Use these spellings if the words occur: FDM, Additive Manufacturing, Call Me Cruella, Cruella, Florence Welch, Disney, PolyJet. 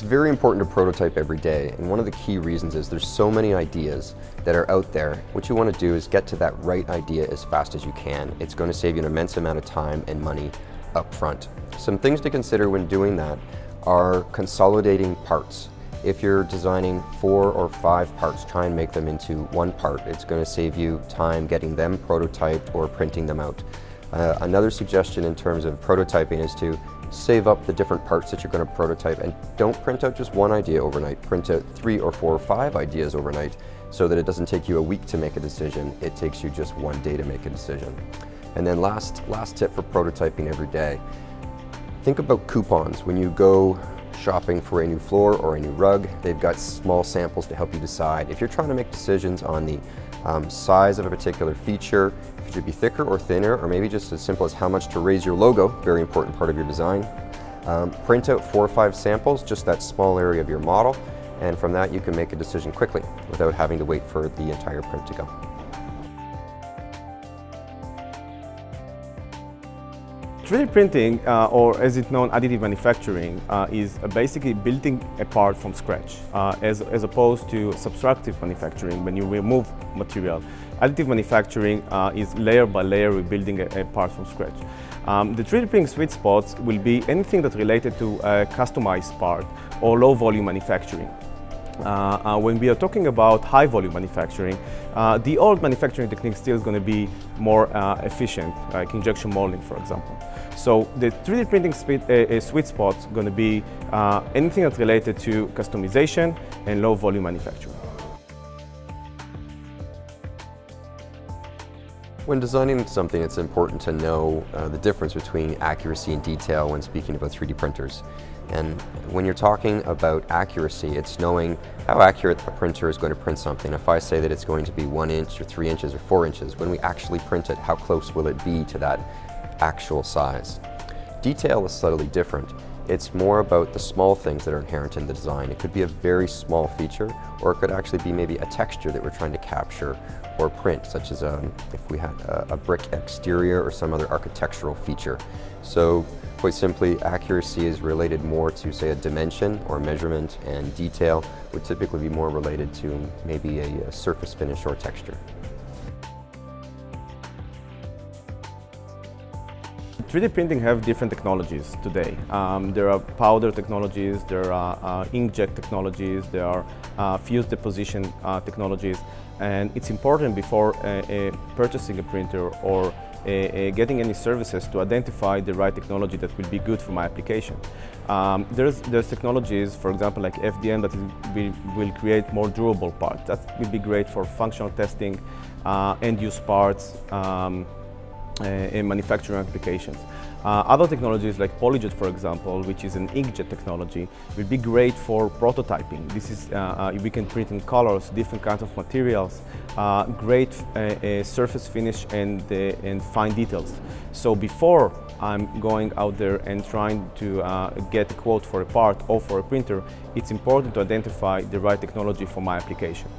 It's very important to prototype every day, and one of the key reasons is there's so many ideas that are out there. What you want to do is get to that right idea as fast as you can. It's going to save you an immense amount of time and money up front. Some things to consider when doing that are consolidating parts. If you're designing 4 or 5 parts, try and make them into one part. It's going to save you time getting them prototyped or printing them out. Another suggestion in terms of prototyping is to save up the different parts that you're going to prototype, and don't print out just one idea overnight. Print out 3 or 4 or 5 ideas overnight so that it doesn't take you a week to make a decision. It takes you just one day to make a decision. And then last tip for prototyping every day. Think about coupons. When you go shopping for a new floor or a new rug, they've got small samples to help you decide. If you're trying to make decisions on the size of a particular feature, if it should be thicker or thinner, or maybe just as simple as how much to raise your logo, very important part of your design, print out 4 or 5 samples, just that small area of your model, and from that you can make a decision quickly without having to wait for the entire print to go.3D printing, or as it's known, additive manufacturing, is basically building a part from scratch, as opposed to subtractive manufacturing, when you remove material. Additive manufacturing is layer by layer rebuilding a part from scratch. The 3D printing sweet spots will be anything that's related to a customized part or low volume manufacturing. When we are talking about high volume manufacturing, the old manufacturing technique still is going to be more efficient, like injection molding, for example. So the 3D printing sweet spot is going to be anything that's related to customization and low volume manufacturing. When designing something, it's important to know the difference between accuracy and detail when speaking about 3D printers. And when you're talking about accuracy, it's knowing how accurate the printer is going to print something. If I say that it's going to be 1 inch or 3 inches or 4 inches, when we actually print it, how close will it be to that actual size? Detail is subtly different. It's more about the small things that are inherent in the design. It could be a very small feature, or it could actually be maybe a texture that we're trying to capture or print, such as if we had a brick exterior or some other architectural feature. So quite simply, accuracy is related more to, say, a dimension or measurement, and detail would typically be more related to maybe a surface finish or texture. 3D printing have different technologies today. There are powder technologies, there are inkjet technologies, there are fused deposition technologies, and it's important before purchasing a printer or getting any services to identify the right technology that will be good for my application. There's technologies, for example, like FDM, that will create more durable parts. That will be great for functional testing, end-use parts, in manufacturing applications. Other technologies like PolyJet, for example, which is an inkjet technology, will be great for prototyping. This is, we can print in colors, different kinds of materials, great surface finish and fine details. So before I'm going out there and trying to get a quote for a part or for a printer, it's important to identify the right technology for my application.